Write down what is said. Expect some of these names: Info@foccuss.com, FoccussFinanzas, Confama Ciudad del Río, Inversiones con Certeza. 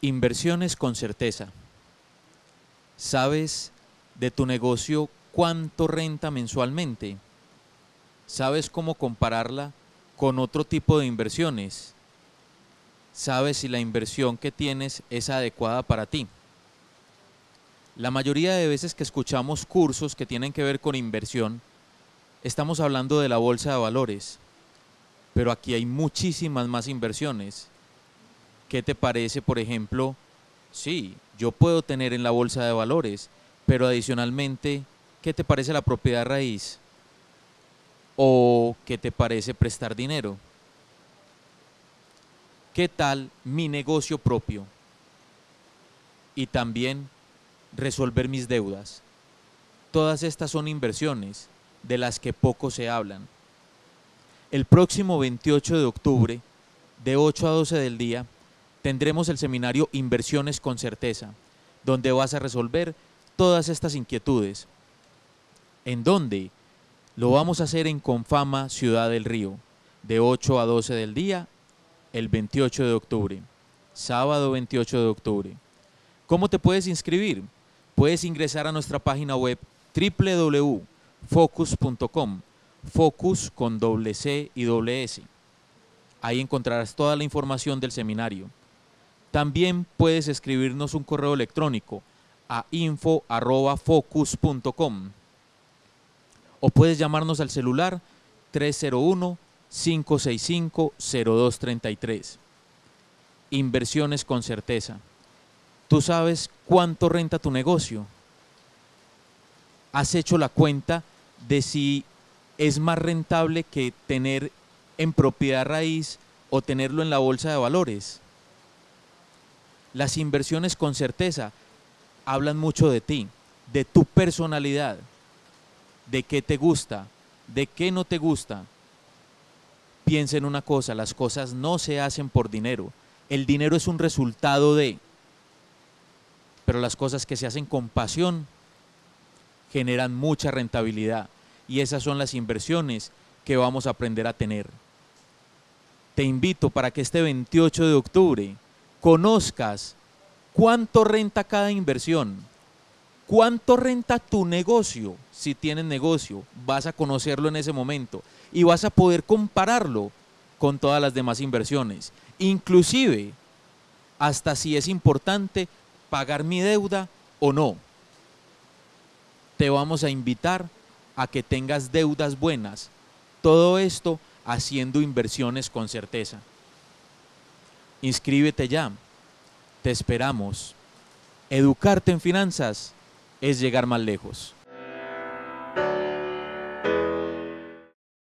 Inversiones con certeza. ¿Sabes de tu negocio cuánto renta mensualmente? ¿Sabes cómo compararla con otro tipo de inversiones? ¿Sabes si la inversión que tienes es adecuada para ti? La mayoría de veces que escuchamos cursos que tienen que ver con inversión, estamos hablando de la bolsa de valores, pero aquí hay muchísimas más inversiones. ¿Qué te parece, por ejemplo? Sí, yo puedo tener en la bolsa de valores, pero adicionalmente, ¿qué te parece la propiedad raíz? ¿O qué te parece prestar dinero? ¿Qué tal mi negocio propio? Y también resolver mis deudas. Todas estas son inversiones de las que poco se hablan. El próximo 28 de octubre, de 8 a 12 del día, tendremos el seminario Inversiones con Certeza, donde vas a resolver todas estas inquietudes. ¿En dónde? Lo vamos a hacer en Confama Ciudad del Río, de 8 a 12 del día, el 28 de octubre, sábado 28 de octubre. ¿Cómo te puedes inscribir? Puedes ingresar a nuestra página web www.foccuss.com, Foccuss con doble C y doble S. Ahí encontrarás toda la información del seminario. También puedes escribirnos un correo electrónico a info@foccuss.com o puedes llamarnos al celular 301-565-0233. Inversiones con certeza. ¿Tú sabes cuánto renta tu negocio? ¿Has hecho la cuenta de si es más rentable que tener en propiedad raíz o tenerlo en la bolsa de valores? Las inversiones con certeza hablan mucho de ti, de tu personalidad, de qué te gusta, de qué no te gusta. Piensa en una cosa, las cosas no se hacen por dinero. El dinero es un resultado de, pero las cosas que se hacen con pasión generan mucha rentabilidad y esas son las inversiones que vamos a aprender a tener. Te invito para que este 28 de octubre conozcas cuánto renta cada inversión, cuánto renta tu negocio. Si tienes negocio, vas a conocerlo en ese momento y vas a poder compararlo con todas las demás inversiones. Inclusive, hasta si es importante pagar mi deuda o no. Te vamos a invitar a que tengas deudas buenas. Todo esto haciendo inversiones con certeza. Inscríbete ya. Te esperamos. Educarte en finanzas es llegar más lejos.